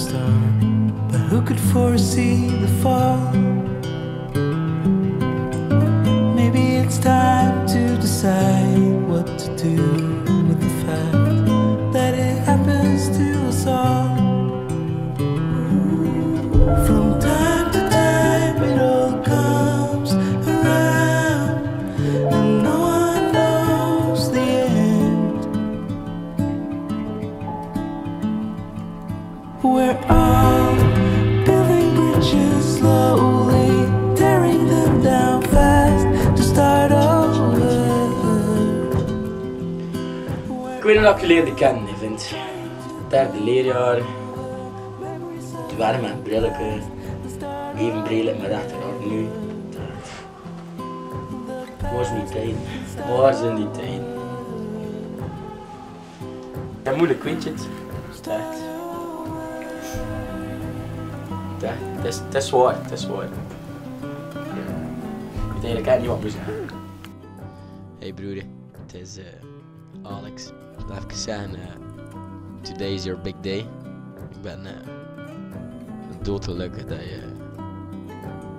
star, but who could foresee the fall? Maybe it's time to decide what to do with the fact that it happens to us all. From time to time it all comes around, and no one knows the end. We're all building bridges slowly, tearing them down fast to start over. Ik weet niet of ik jullie kennen, ik vind. Het derde leerjaar. Waarom met brillen, even brillen met achterhoofd nu. Waar zijn die tijden? Waar zijn die tijden? Ja, moeilijk, weet je het? Het is waar, het is waar. Ik weet eigenlijk niet wat we zeggen. Hey broer, het is Alex. Laat ik zeggen, today is your big day. Ik ben doodgelukkig dat je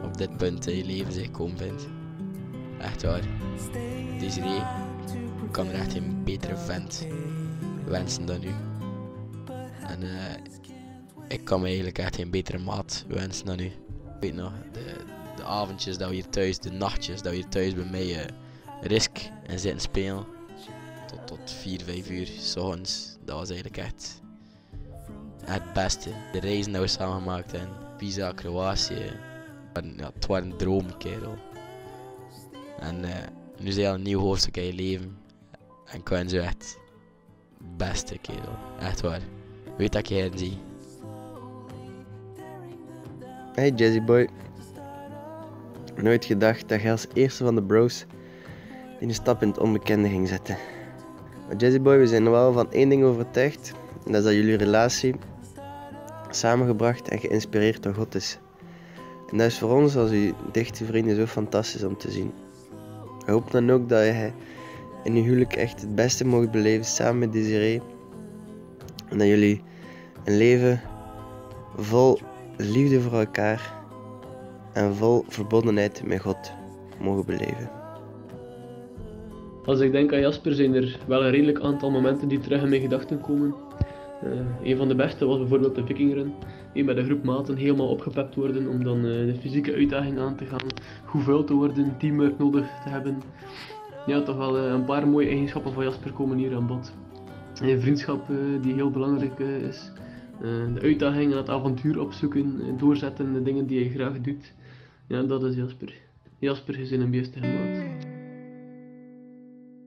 op dit punt in je leven zich komen vindt. Echt waar. Desiree kan er echt een betere vent wensen dan u. En ik kan me eigenlijk echt een betere maat wensen dan u. Ik weet nog, de avondjes dat we hier thuis, de nachtjes dat we hier thuis bij mij risk en zitten spelen. Tot 4, 5 uur, 's ochtends. Dat was eigenlijk echt het beste. De reizen die we samen gemaakt hebben. Pisa, Kroatië. Ja, het was een droom, kerel. En nu is al een nieuw hoofdstuk in je leven. En ik wens u echt het beste, kerel. Echt waar. Weet dat ik je hen zie. Hey Jazzy Boy. Nooit gedacht dat je als eerste van de bros een stap in het onbekende ging zetten. Maar Jazzy Boy, we zijn wel van één ding overtuigd. En dat is dat jullie relatie samengebracht en geïnspireerd door God is. En dat is voor ons als uw dichte vrienden zo fantastisch om te zien. Ik hoop dan ook dat je in uw huwelijk echt het beste mocht beleven samen met Desiree. En dat jullie een leven vol liefde voor elkaar en vol verbondenheid met God mogen beleven. Als ik denk aan Jasper zijn er wel een redelijk aantal momenten die terug in mijn gedachten komen. Een van de beste was bijvoorbeeld de Viking Run. Met een groep maten helemaal opgepept worden om dan de fysieke uitdaging aan te gaan. Goed vuil te worden, teamwork nodig te hebben. Ja, toch wel een paar mooie eigenschappen van Jasper komen hier aan bod. Een vriendschap die heel belangrijk is. De uitdaging en het avontuur opzoeken, doorzetten, de dingen die je graag doet. Ja, dat is Jasper. Jasper is in een beestige maat.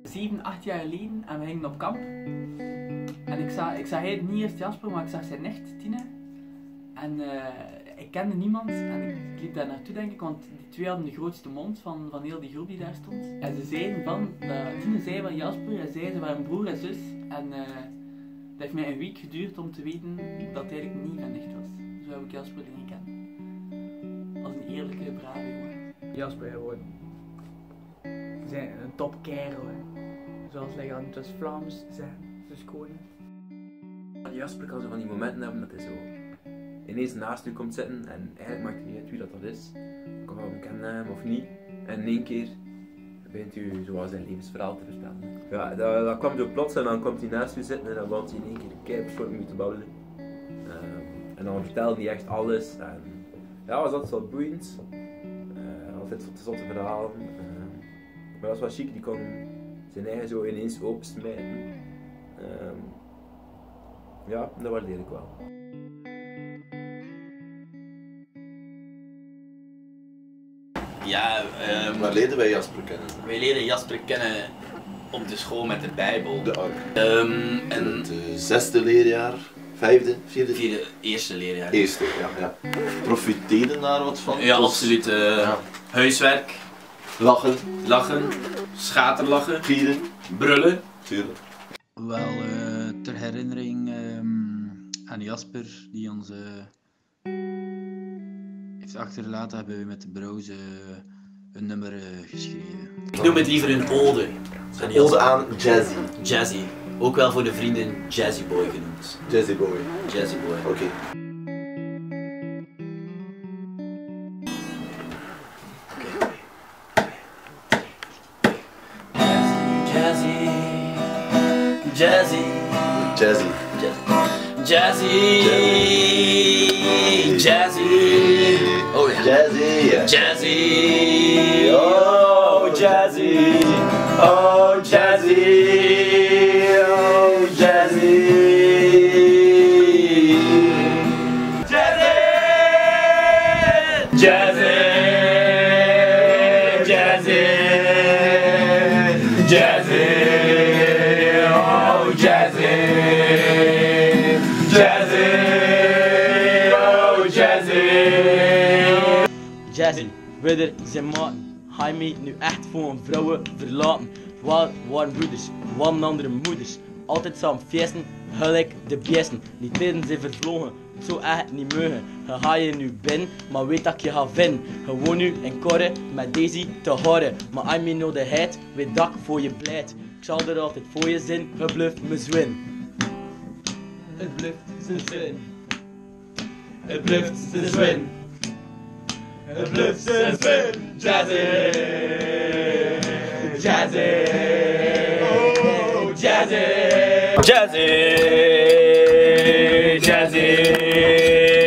7, 8 jaar geleden en we gingen op kamp. En ik zag niet eerst Jasper, maar ik zag zijn nicht, Tine. En ik kende niemand en ik liep daar naartoe, denk ik, want die twee hadden de grootste mond van heel die groep die daar stond. En ze zeiden van, Tine zei van Jasper, en zei ze waren broer en zus. En dat heeft mij een week geduurd om te weten dat het eigenlijk niet mijn nicht was. Zo heb ik Jasper leren kennen. Als een eerlijke, brave jongen. Jasper geworden. Ze zijn een top kerel, hè. Zoals hij aan het Vlaams zeggen. Dus koning. Jasper kan zo van die momenten hebben dat hij zo ineens naast u komt zitten en eigenlijk maakt het niet uit wie dat is. Ik kan wel kennen hem of niet. En in één keer begint u zoals zijn levensverhaal te vertellen. Ja, dat kwam zo plots en dan komt hij naast u zitten en dan woont hij in één keer een keipersoort mee te babbelen. En dan vertelde hij echt alles. En ja, was altijd wel boeiend. Altijd zotte verhalen. Maar dat was wel chic, die kon zijn eigen zo ineens opensmijten. Ja, dat waardeer ik wel. Ja, waar leren wij Jasper kennen? Wij leren Jasper kennen op de school met de Bijbel. De Ark. Het zesde leerjaar, vijfde, vierde? Vierde, eerste leerjaar. Eerste, ja. Profiteerde daar wat van? Ja, absoluut. Huiswerk. Lachen. Schaterlachen. Gieren. Brullen. Tuurlijk. Wel, ter herinnering aan Jasper, die ons heeft achtergelaten, hebben we met de broze een nummer geschreven. Ik noem het liever een ode. Een ode aan Jazzy. Jazzy. Ook wel voor de vrienden Jazzy Boy genoemd. Jazzy Boy. Jazzy Boy. Oké. Jazzy. Jazzy. Jazzy. Oh ja. Jazzy. Jazzy. Oh Jazzy. Oh Jazzy. Oh Jazzy. Jasper, broeder, zijn maten, ga je mij nu echt voor een vrouwen verlaten? We waren broeders, we waren andere moeders. Altijd samen feesten, gelijk de beesten. Niet tijden zijn vervlogen, zo echt niet mogen. Je ga je nu binnen, maar weet dat ik je ga vinden. Gewoon nu en korren, met Daisy te horen. Maar als je mij nodig hebt, weet dat ik voor je blijf. Ik zal er altijd voor je zijn, je blijft me zwin. Het blijft zijn zwin. Het blijft zijn zwin. Het blijft zijn zwin. Jazzy. Jazzy. Oh, Jazzy. Jazzy. Jazzy.